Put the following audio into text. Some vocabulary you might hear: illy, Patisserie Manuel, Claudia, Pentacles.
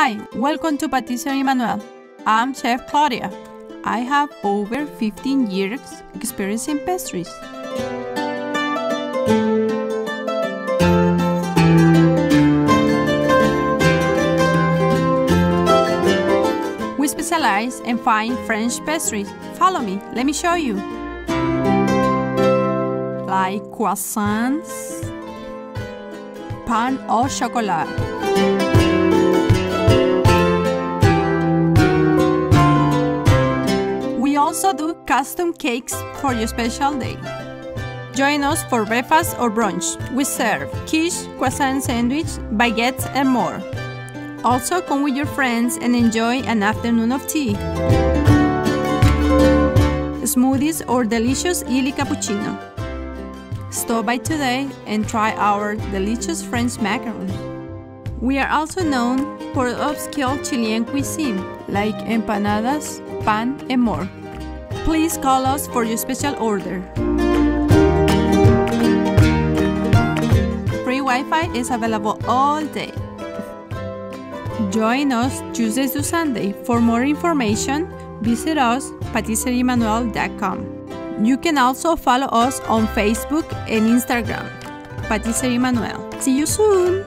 Hi, welcome to Patisserie Manuel. I'm Chef Claudia. I have over 15 years experience in pastries. We specialize in fine French pastries. Follow me, let me show you. Like croissants, pain au chocolat. We also do custom cakes for your special day. Join us for breakfast or brunch. We serve quiche, croissant sandwich, baguettes and more. Also come with your friends and enjoy an afternoon of tea, smoothies or delicious illy cappuccino. Stop by today and try our delicious French macarons. We are also known for upscale Chilean cuisine like empanadas, pan and more. Please call us for your special order. Free Wi-Fi is available all day. Join us Tuesday to Sunday. For more information, visit us patisseriemanuel.com. You can also follow us on Facebook and Instagram. Patisserie Manuel. See you soon!